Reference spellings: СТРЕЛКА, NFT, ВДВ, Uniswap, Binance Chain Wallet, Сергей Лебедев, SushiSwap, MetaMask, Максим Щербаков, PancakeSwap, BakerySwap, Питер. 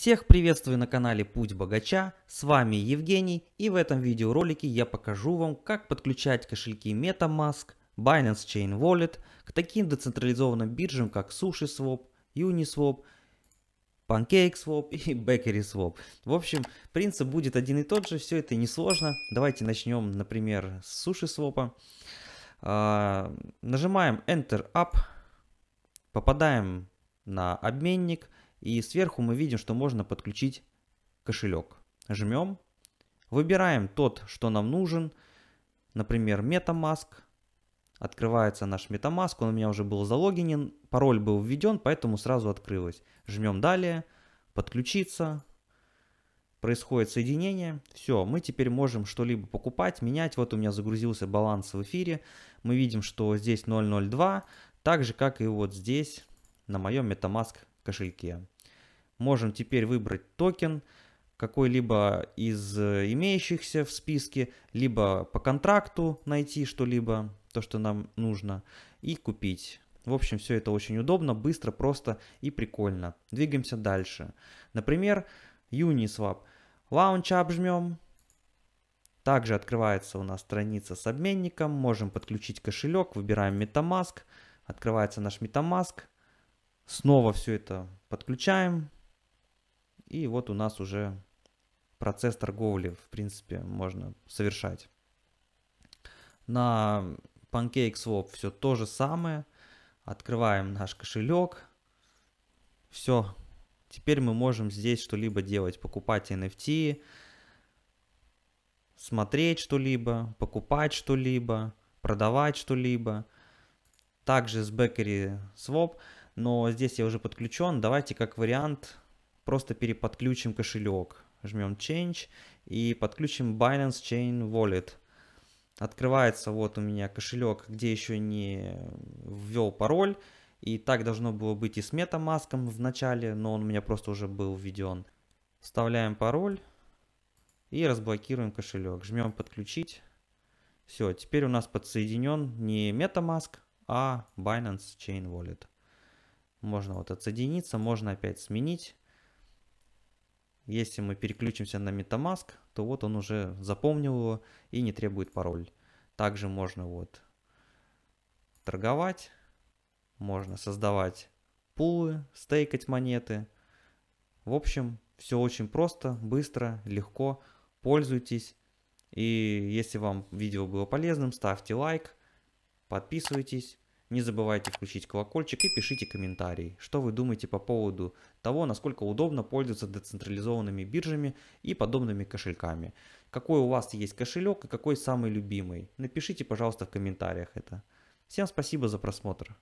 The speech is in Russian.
Всех приветствую на канале Путь Богача, с вами Евгений, и в этом видеоролике я покажу вам, как подключать кошельки MetaMask, Binance Chain Wallet к таким децентрализованным биржам, как SushiSwap, Uniswap, PancakeSwap и BakerySwap. В общем, принцип будет один и тот же, все это несложно. Давайте начнем, например, с SushiSwap. Нажимаем Enter Up, попадаем на обменник. И сверху мы видим, что можно подключить кошелек. Жмем, выбираем тот, что нам нужен. Например, MetaMask. Открывается наш MetaMask, он у меня уже был залогинен, пароль был введен, поэтому сразу открылось. Жмем далее, подключиться, происходит соединение. Все, мы теперь можем что-либо покупать, менять. Вот у меня загрузился баланс в эфире. Мы видим, что здесь 0.02, так же как и вот здесь на моем MetaMask кошельке. Можем теперь выбрать токен какой-либо из имеющихся в списке, либо по контракту найти что-либо, то, что нам нужно, и купить. В общем, все это очень удобно, быстро, просто и прикольно. Двигаемся дальше. Например, Uniswap. Launch жмем. Также открывается у нас страница с обменником. Можем подключить кошелек. Выбираем MetaMask. Открывается наш MetaMask. Снова все это подключаем. И вот у нас уже процесс торговли, в принципе, можно совершать. На PancakeSwap все то же самое. Открываем наш кошелек. Все. Теперь мы можем здесь что-либо делать. Покупать NFT, смотреть что-либо, покупать что-либо, продавать что-либо. Также с BakerySwap. Но здесь я уже подключен. Давайте как вариант просто переподключим кошелек. Жмем Change и подключим Binance Chain Wallet. Открывается вот у меня кошелек, где еще не ввел пароль. И так должно было быть и с MetaMask в начале, но он у меня просто уже был введен. Вставляем пароль и разблокируем кошелек. Жмем подключить. Все, теперь у нас подсоединен не MetaMask, а Binance Chain Wallet. Можно вот отсоединиться, можно опять сменить. Если мы переключимся на MetaMask, то вот он уже запомнил его и не требует пароль. Также можно вот торговать, можно создавать пулы, стейкать монеты. В общем, все очень просто, быстро, легко. Пользуйтесь. И если вам видео было полезным, ставьте лайк, подписывайтесь. Не забывайте включить колокольчик и пишите комментарий, что вы думаете по поводу того, насколько удобно пользоваться децентрализованными биржами и подобными кошельками. Какой у вас есть кошелек и какой самый любимый? Напишите, пожалуйста, в комментариях это. Всем спасибо за просмотр.